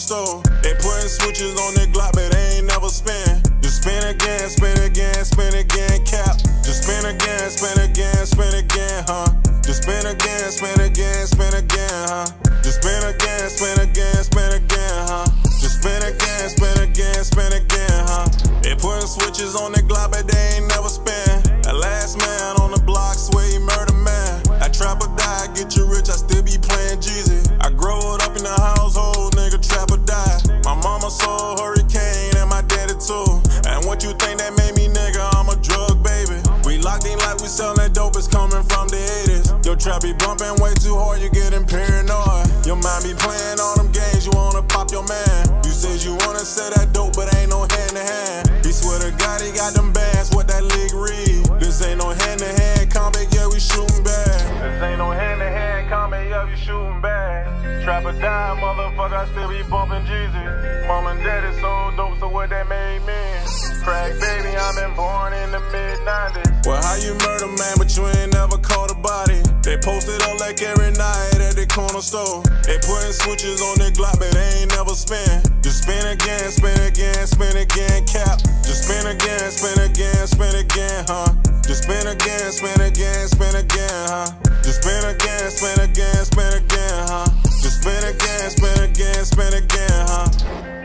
store. They putting switches on their Glock, but they ain't never spin. Just spin again, spin again, spin again, cap. Just spin again, spin again, spin again, huh? Just spin again, spin again, spin again, huh? Just spin again, spin again, spin again, huh? Just spin again, spin again, spin again, huh? They putting switches on their Glock, but they ain't never spin. That last man on the block, swear he murder man. I trap or die, I get you rich, I still be playing Jeezy. I grow up in the household, nigga, trap or die. My mama saw Hurricane and my daddy too. And what you think that made me, nigga? I'm a drug baby. We locked in like we sellin' dope, it's coming from the 80s. Your trap be bumpin' way too hard, you getting paranoid. Your mind be playin' all them games, you wanna pop your man. You said you wanna sell that dope, but ain't no hand to hand. He swear to God he got them bands, what that league read. This ain't no hand-to-hand combat, yeah, we shootin' bad. This ain't no hand-to-hand combat, yeah, we shootin' bad. Trap or die, motherfucker, I still be bumpin' Jeezy. Mom and daddy sold dope, so what that made me? Crack baby, I been born in the mid-90s. Well, how you murder man, but you ain't never caught a body? They posted up like every night at the corner store. They putting switches on their Glock, but they ain't never spin. Just spin again, spin again, spin again, cap. Just spin again, spin again, spin again, huh? Just spin again, spin again, spin again, huh? Just spin again, spin again, spin again, huh? Just spin again, spin again, spin again, huh?